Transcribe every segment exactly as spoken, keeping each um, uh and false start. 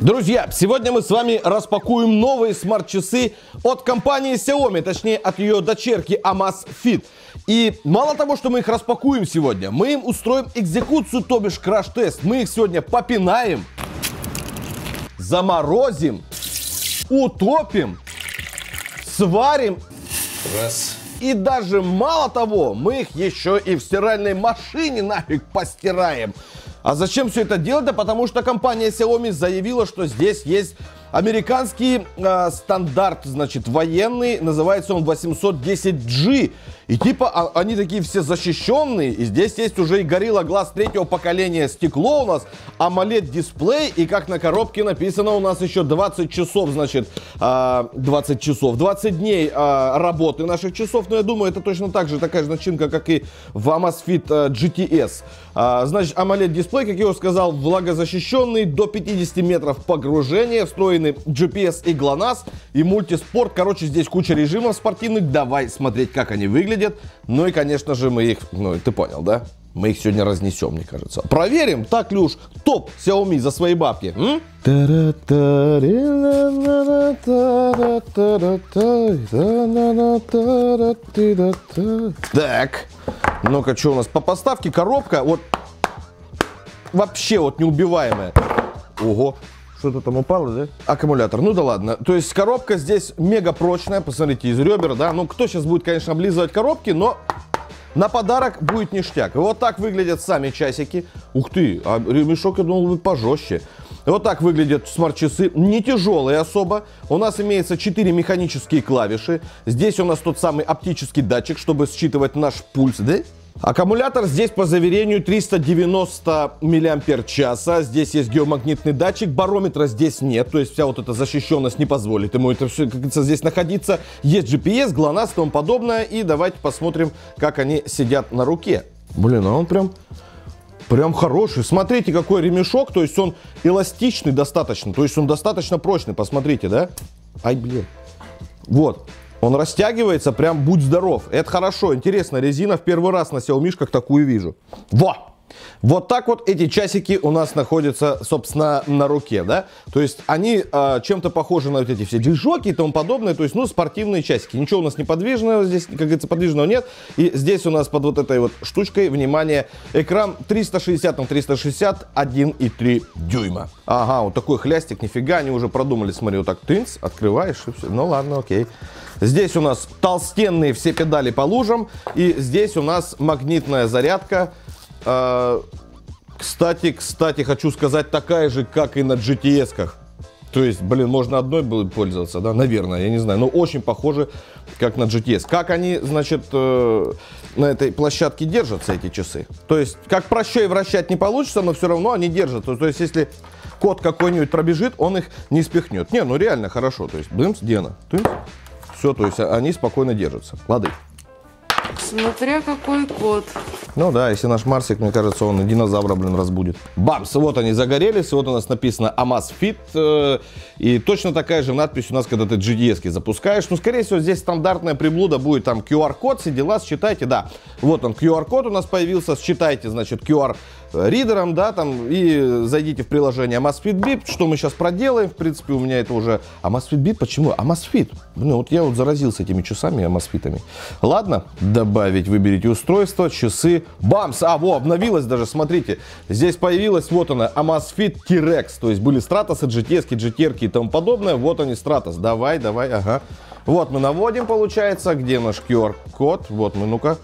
Друзья, сегодня мы с вами распакуем новые смарт-часы от компании Xiaomi, точнее от ее дочерки Amazfit. И мало того, что мы их распакуем сегодня, мы им устроим экзекуцию, то бишь краш-тест. Мы их сегодня попинаем, заморозим, утопим, сварим. Раз. И даже мало того, мы их еще и в стиральной машине нафиг постираем. А зачем все это делать? Да потому что компания Xiaomi заявила, что здесь есть американский э, стандарт, значит, военный, называется он восемьсот десять джи. И типа а, они такие все защищенные, и здесь есть уже и Gorilla Glass третьего поколения стекло у нас, AMOLED дисплей, и как на коробке написано у нас еще двадцать часов, значит, э, двадцать часов, двадцать дней э, работы наших часов, но я думаю, это точно так же, такая же начинка, как и в Amazfit э, джи ти эс. Э, значит, AMOLED дисплей, как я уже сказал, влагозащищенный, до пятидесяти метров погружения, встроенный джи пи эс и Glonass, и мультиспорт. Короче, здесь куча режимов спортивных. Давай смотреть, как они выглядят. Ну и, конечно же, мы их... Ну, ты понял, да? Мы их сегодня разнесем, мне кажется. Проверим, так ли уж топ Xiaomi за свои бабки. М? Так. Ну-ка, что у нас по поставке? Коробка вот... Вообще вот неубиваемая. Ого. Что-то там упало, да? Аккумулятор, ну да ладно. То есть коробка здесь мега прочная, посмотрите, из ребер, да? Ну, кто сейчас будет, конечно, облизывать коробки, но на подарок будет ништяк. И вот так выглядят сами часики. Ух ты, а ремешок, я думал, будет пожестче. И вот так выглядят смарт-часы, не тяжелые особо. У нас имеется четыре механические клавиши. Здесь у нас тот самый оптический датчик, чтобы считывать наш пульс, да? Аккумулятор здесь, по заверению, триста девяносто миллиампер-часа. Здесь есть геомагнитный датчик, барометра здесь нет, то есть вся вот эта защищенность не позволит ему это все, как говорится, здесь находиться. Есть джи пи эс, Glonass и тому подобное, и давайте посмотрим, как они сидят на руке. Блин, а он прям... Прям хороший. Смотрите, какой ремешок, то есть он эластичный достаточно, то есть он достаточно прочный, посмотрите, да? Ай, блин. Вот. Он растягивается, прям будь здоров. Это хорошо, интересно, резина в первый раз на Xiaomi-шках такую вижу. Во! Вот так вот эти часики у нас находятся, собственно, на руке, да? То есть они э, чем-то похожи на вот эти все движоки и тому подобное. То есть, ну, спортивные часики. Ничего у нас не подвижного здесь, как говорится, подвижного нет. И здесь у нас под вот этой вот штучкой, внимание, экран триста шестьдесят на триста шестьдесят, один и три дюйма. Ага, вот такой хлястик, нифига, они уже продумали. Смотри, вот так тынц, открываешь и все. Ну, ладно, окей. Здесь у нас толстенные все педали по лужам. И здесь у нас магнитная зарядка. Кстати, кстати, хочу сказать, такая же, как и на джи ти эс-ках. То есть, блин, можно одной было пользоваться, да, наверное, я не знаю. Но очень похоже, как на джи ти эс. Как они, значит, э, на этой площадке держатся, эти часы. То есть, как прощай вращать не получится, но все равно они держатся. То есть, если кот какой-нибудь пробежит, он их не спихнет. Не, ну реально хорошо. То есть, блин, Дена, ты, все, то есть, они спокойно держатся. Лады. Смотря какой кот. Ну да, если наш Марсик, мне кажется, он динозавра, блин, разбудит. Бамс, вот они загорелись, вот у нас написано Amazfit. Э, и точно такая же надпись у нас, когда ты джи ди эс-ки запускаешь. Ну, скорее всего, здесь стандартная приблуда будет, там ку ар-код, все дела, считайте, да. Вот он, ку ар-код у нас появился, считайте, значит, ку ар-ридером, да, там, и зайдите в приложение Amazfit Bip, что мы сейчас проделаем, в принципе, у меня это уже... Amazfit Bip, почему? Amazfit. Ну, вот я вот заразился этими часами, Amazfit'ами. Ладно, добавить, выберите устройство, часы. Бамс! А, во, обновилась даже, смотрите. Здесь появилась, вот она, Amazfit T-Rex. То есть были Stratos, джи ти эс, джи ти ар и тому подобное. Вот они, Stratos. Давай, давай, ага. Вот мы наводим, получается. Где наш ку ар-код? Вот мы, ну-ка.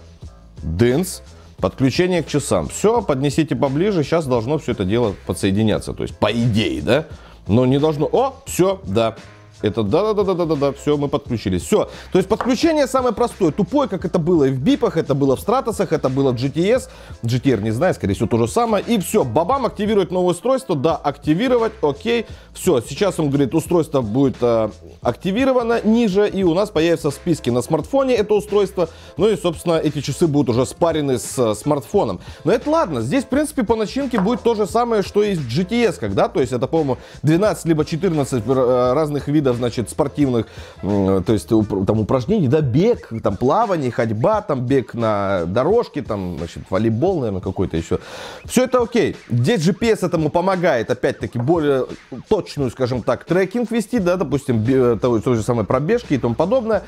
Дэнс. Подключение к часам. Все, поднесите поближе. Сейчас должно все это дело подсоединяться. То есть, по идее, да? Но не должно... О, все, да. Это да-да-да-да-да-да, все, мы подключились. Все, то есть подключение самое простое, тупое, как это было и в бипах, это было в стратосах, это было в джи ти эс. джи ти ар не знаю, скорее всего, то же самое. И все, бабам, активировать новое устройство, да, активировать, окей. Все, сейчас он говорит, устройство будет э, активировано ниже, и у нас появится в списке на смартфоне это устройство. Ну и, собственно, эти часы будут уже спарены с э, смартфоном. Но это ладно, здесь, в принципе, по начинке будет то же самое, что и в джи ти эс, когда, то есть это, по-моему, двенадцать либо четырнадцать э, разных видов видов, значит, спортивных, то есть там упражнений, да, бег, там плавание, ходьба, там бег на дорожке, там, значит, волейбол, наверное, какой-то еще. Все это окей. Здесь джи пи эс этому помогает, опять-таки, более точную, скажем так, трекинг вести, да, допустим, той, той же самой пробежки и тому подобное.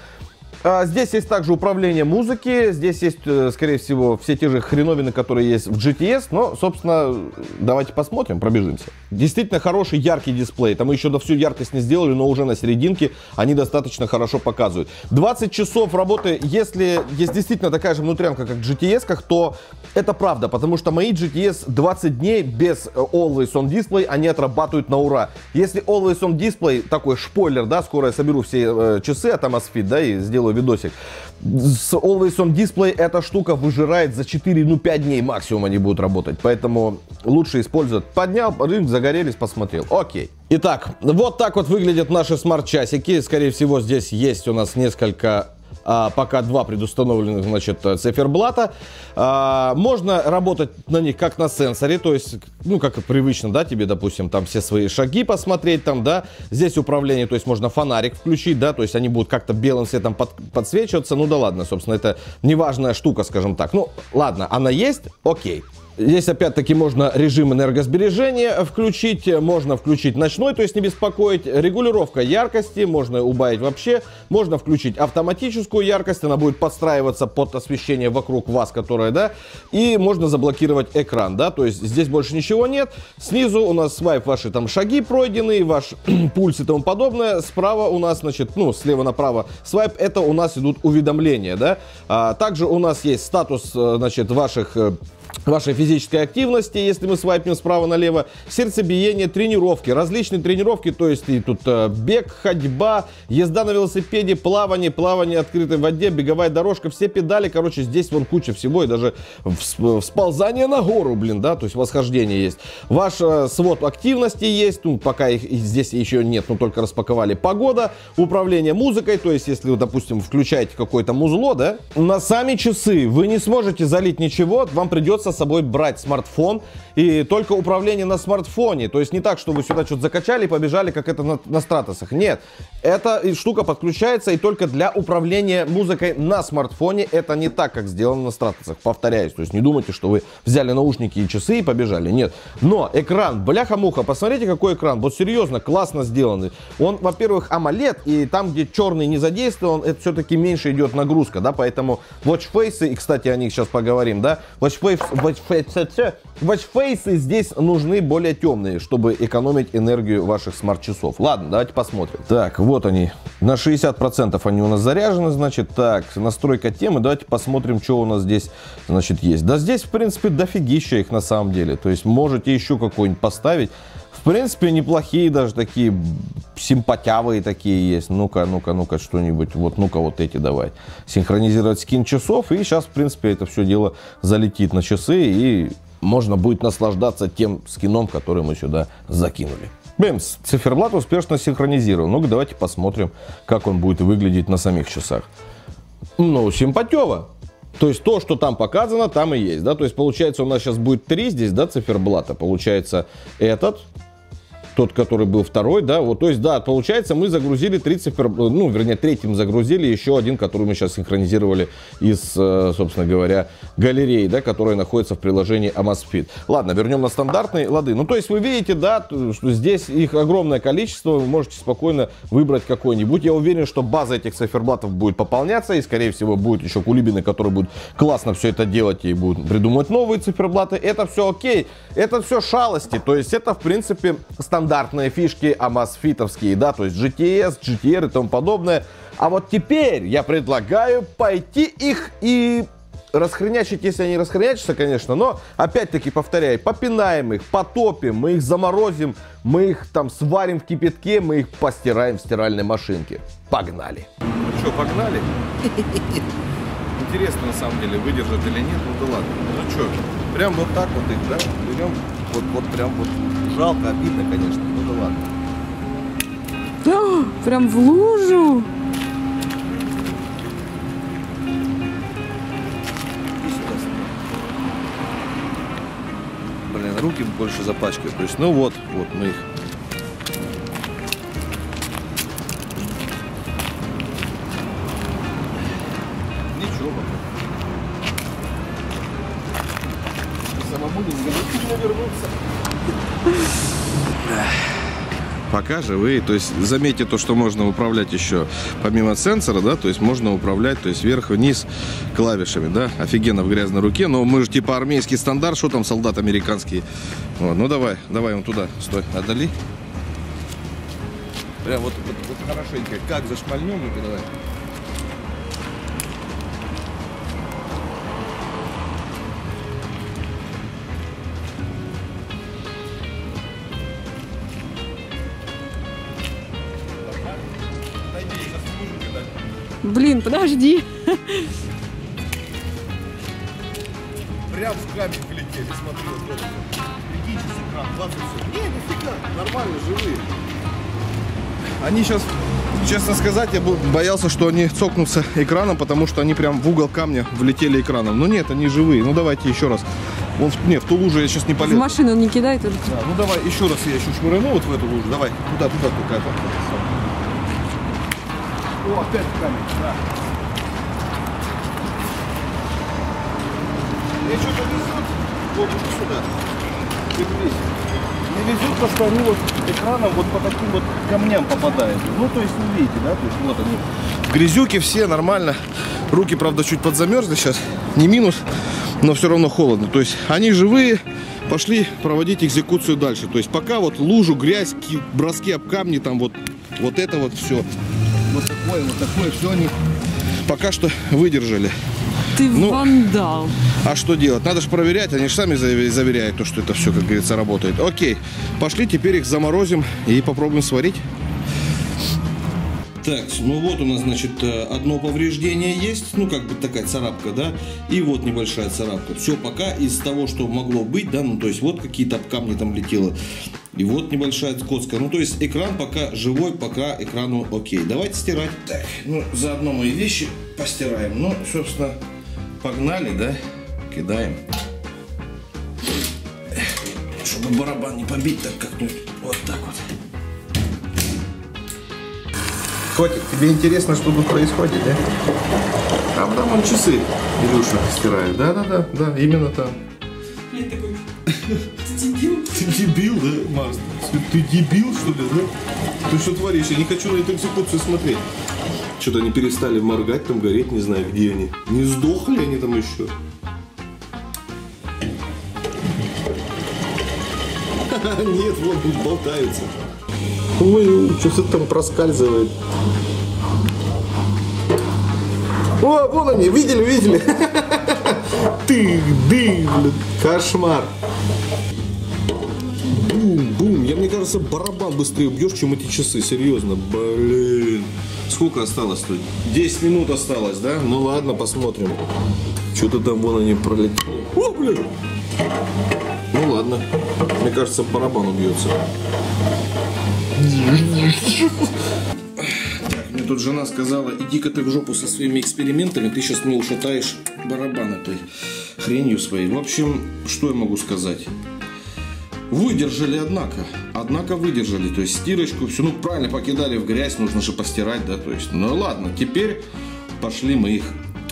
Здесь есть также управление музыки, здесь есть, скорее всего, все те же хреновины, которые есть в джи ти эс, но, собственно, давайте посмотрим, пробежимся. Действительно хороший яркий дисплей, там еще до всю яркость не сделали, но уже на серединке они достаточно хорошо показывают. двадцать часов работы, если есть действительно такая же внутрянка, как в джи ти эс-ках, то это правда, потому что мои джи ти эс двадцать дней без Always On Display они отрабатывают на ура. Если Always On Display, такой шпойлер, да, скоро я соберу все э, часы от Amazfit, да, и сделаю видосик. С Always On Display эта штука выжирает за четыре, ну пять дней максимум они будут работать. Поэтому лучше использовать. Поднял, загорелись, посмотрел. Окей. Итак, вот так вот выглядят наши смарт-часики. Скорее всего, здесь есть у нас несколько... А, пока два предустановленных, значит, циферблата. А, можно работать на них как на сенсоре, то есть, ну, как и привычно, да, тебе, допустим, там все свои шаги посмотреть, там, да, здесь управление, то есть, можно фонарик включить, да, то есть, они будут как-то белым светом под, подсвечиваться, ну, да ладно, собственно, это неважная штука, скажем так, ну, ладно, она есть, окей. Здесь опять-таки можно режим энергосбережения включить, можно включить ночной, то есть не беспокоить, регулировка яркости, можно убавить вообще, можно включить автоматическую яркость, она будет подстраиваться под освещение вокруг вас, которое, да, и можно заблокировать экран, да, то есть здесь больше ничего нет. Снизу у нас свайп, ваши там шаги пройденные, ваш пульс и тому подобное, справа у нас, значит, ну, слева направо свайп, это у нас идут уведомления, да, а также у нас есть статус, значит, ваших... вашей физической активности, если мы свайпнем справа налево, сердцебиение, тренировки, различные тренировки, то есть и тут бег, ходьба, езда на велосипеде, плавание, плавание в открытой воде, беговая дорожка, все педали, короче, здесь вон куча всего, и даже всползание на гору, блин, да, то есть восхождение есть. Ваш свод активности есть, ну, пока их здесь еще нет, но только распаковали. Погода, управление музыкой, то есть если вы, допустим, включаете какое-то музло, да, на сами часы вы не сможете залить ничего, вам придется с собой брать смартфон, и только управление на смартфоне, то есть не так, что вы сюда что-то закачали и побежали, как это на, на Stratos-ах, нет, эта штука подключается и только для управления музыкой на смартфоне, это не так, как сделано на Stratos-ах, повторяюсь, то есть не думайте, что вы взяли наушники и часы и побежали, нет, но экран, бляха-муха, посмотрите, какой экран, вот серьезно, классно сделанный, он, во-первых, AMOLED, и там, где черный не задействован, это все-таки меньше идет нагрузка, да, поэтому watchface, и, кстати, о них сейчас поговорим, да, watchface Watchface здесь нужны более темные, чтобы экономить энергию ваших смарт-часов. Ладно, давайте посмотрим. Так, вот они. На шестьдесят процентов они у нас заряжены, значит. Так, настройка темы. Давайте посмотрим, что у нас здесь, значит, есть. Да здесь, в принципе, дофигища их на самом деле. То есть можете еще какую-нибудь поставить. В принципе, неплохие даже такие, симпатявые такие есть. Ну-ка, ну-ка, ну-ка, что-нибудь. Вот, ну-ка, вот эти давай. Синхронизировать скин часов. И сейчас, в принципе, это все дело залетит на часы. И можно будет наслаждаться тем скином, который мы сюда закинули. Бэмс, циферблат успешно синхронизирован. Ну-ка, давайте посмотрим, как он будет выглядеть на самих часах. Ну, симпатево. То есть то, что там показано, там и есть, да, то есть получается у нас сейчас будет три здесь, да, циферблата, получается этот, тот, который был второй, да, вот, то есть, да, получается мы загрузили три циферблата, ну, вернее, третьим загрузили еще один, который мы сейчас синхронизировали из, собственно говоря, галереи, да, которая находится в приложении Amazfit. Ладно, вернем на стандартные лады, ну, то есть вы видите, да, что здесь их огромное количество, вы можете спокойно выбрать какой-нибудь, я уверен, что база этих циферблатов будет пополняться, и, скорее всего, будет еще кулибины, которые будут классно все это делать и будут придумывать новые циферблаты, это все окей, это все шалости, то есть это, в принципе, стандартные фишки амазфитовские, да, то есть джи ти эс, джи ти ар и тому подобное. А вот теперь я предлагаю пойти их и расхренячить, если они расхренячатся, конечно, но, опять-таки, повторяю, попинаем их, потопим, мы их заморозим, мы их там сварим в кипятке, мы их постираем в стиральной машинке. Погнали! Ну что, погнали? Интересно, на самом деле, выдержат или нет, ну да ладно. Ну что, прям вот так вот их, да, берем, вот, вот прям вот. Жалко, обидно, конечно, ну да ладно. Да, прям в лужу. Блин, руки больше запачкают. То есть, ну вот, вот мы их. вернуться. Пока живые, то есть заметьте то, что можно управлять еще помимо сенсора, да, то есть можно управлять, то есть вверх-вниз клавишами, да, офигенно в грязной руке, но мы же типа армейский стандарт, что там солдат американский. Вот, ну давай, давай он туда, стой, отдали. Прям вот, вот, вот хорошенько, как зашмальнем, ну-ка давай. Блин, подожди. Прям в камень влетели, смотри, вот это. Прикиньте с экрана, двадцать семь. Не, нифига, нормально, живые. Они сейчас, честно сказать, я боялся, что они цокнутся экраном, потому что они прям в угол камня влетели экраном. Но нет, они живые. Ну давайте еще раз. Вон, не, в ту лужу я сейчас не полезу. В машину не кидай только. Да, ну давай еще раз я еще шмырну вот в эту лужу. Давай, туда, туда, туда. О, опять камень, да. Мне что-то везут, вот сюда. Не везут, потому что они вот экраном вот по таким вот камням попадают. Ну, то есть, не видите, да? То есть, вот они. Грязюки все, нормально. Руки, правда, чуть подзамерзли сейчас. Не минус, но все равно холодно. То есть, они живые. Пошли проводить экзекуцию дальше. То есть, пока вот лужу, грязь, броски об камни, там вот, вот это вот все. Вот такое, вот такое, все они пока что выдержали. Ты ну, вандал. А что делать? Надо же проверять, они же сами заверяют, то, что это все, как говорится, работает. Окей, пошли, теперь их заморозим и попробуем сварить. Так, ну вот у нас, значит, одно повреждение есть, ну как бы такая царапка, да, и вот небольшая царапка. Все пока из того, что могло быть, да, ну то есть вот какие-то камни там летело. И вот небольшая коцка. Ну, то есть экран пока живой, пока экрану окей. Давайте стирать. Так, ну, заодно мои вещи постираем. Ну, собственно, погнали, да? Кидаем. Чтобы барабан не побить, так как-нибудь вот так вот. Котик, тебе интересно, что тут происходит, да? Там, там он часы, Илюша, стирает. Да-да-да, да, именно там. Я такой... Ты дебил? Ты дебил, да, Макс? Ты дебил, что ли, да? Ты что творишь? Я не хочу на эту экзекуцию смотреть. Что-то они перестали моргать, там гореть, не знаю, где они. Не сдохли они там еще? Нет, вот тут болтаются. Ой, что-то там проскальзывает. О, вон они, видели, видели? Ты, дым, кошмар. Бум, бум. Я, мне кажется, барабан быстрее убьешь, чем эти часы. Серьезно, блин. Сколько осталось тут? десять минут осталось, да? Ну ладно, посмотрим. Что-то там вон они пролетели. О, блин. Ну ладно. Мне кажется, барабан убьется. Мне тут жена сказала, иди-ка ты в жопу со своими экспериментами. Ты сейчас мне ушатаешь барабан этой хренью своей. В общем, что я могу сказать? Выдержали, однако. Однако выдержали. То есть стирочку, все, ну правильно, покидали в грязь, нужно же постирать, да, то есть. Ну ладно, теперь пошли мы их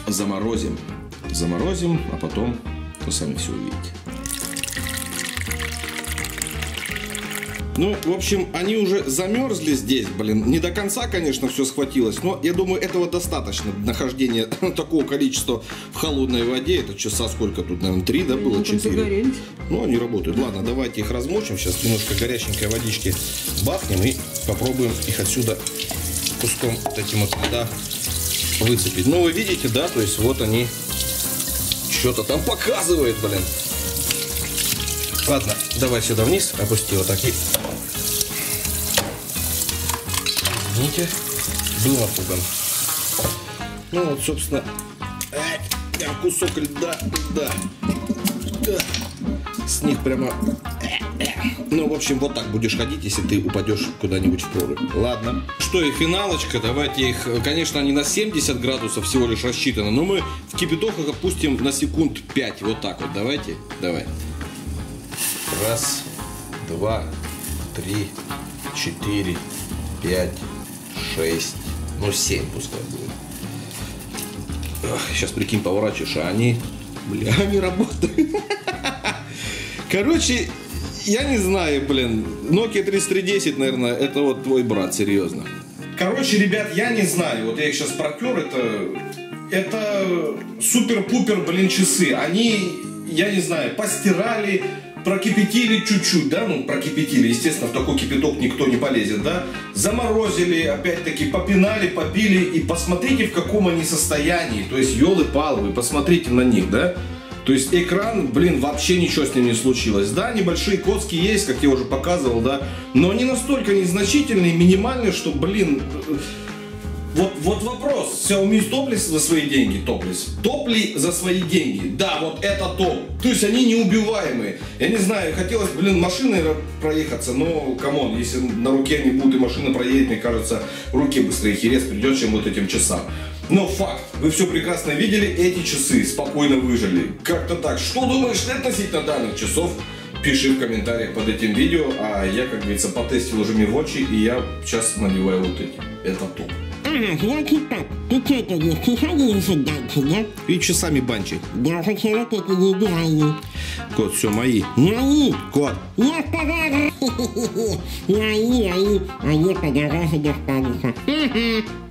заморозим. Заморозим, а потом вы сами все увидите. Ну, в общем, они уже замерзли здесь, блин. Не до конца, конечно, все схватилось, но я думаю, этого достаточно. Нахождение такого количества в холодной воде. Это часа сколько тут, наверное, три, да, было? четыре. Ну, они работают. Ладно, давайте их размочим. Сейчас немножко горяченькой водички бахнем и попробуем их отсюда куском вот этим вот, да, выцепить. Ну, вы видите, да, то есть вот они что-то там показывают, блин. Ладно, давай сюда вниз, опусти вот так и... Извините, был напуган. Ну вот, собственно, кусок льда, да, да, с них прямо... Ну, в общем, вот так будешь ходить, если ты упадешь куда-нибудь в прорубь. Ладно. Что и финалочка. Давайте их, конечно, они на семьдесят градусов всего лишь рассчитаны, но мы в кипяток их опустим на секунд пять. Вот так вот, давайте, давай. Раз, два, три, четыре, пять, шесть, ну семь пускай будет. Сейчас прикинь, поворачиваешь, а они, бля, они работают. Короче, я не знаю, блин. Nokia тридцать три десять, наверное, это вот твой брат, серьезно. Короче, ребят, я не знаю. Вот я их сейчас протер, это... Это супер-пупер, блин, часы. Они, я не знаю, постирали, прокипятили чуть-чуть, да? Ну, прокипятили, естественно, в такой кипяток никто не полезет, да? Заморозили, опять-таки, попинали, попили. И посмотрите, в каком они состоянии. То есть, елы-палы, посмотрите на них, да? То есть, экран, блин, вообще ничего с ним не случилось. Да, небольшие коцки есть, как я уже показывал, да? Но они настолько незначительные, минимальные, что, блин... Вот, вот вопрос, Xiaomi топлис за свои деньги, топлис, топли за свои деньги, да, вот это топ, то есть они неубиваемые, я не знаю, хотелось, блин, машины проехаться, но, камон, если на руке не будут и машина проедет, мне кажется, руке быстрее херес придет, чем вот этим часам. Но факт, вы все прекрасно видели, эти часы спокойно выжили, как-то так. Что думаешь относительно данных часов? Пиши в комментариях под этим видео, а я, как говорится, потестил уже мивочи, и я сейчас наливаю вот эти, это топ. И часами банчи. Кот, все, мои. Мои. Кот. Я сказала. Мои, мои. А я подарок достанется.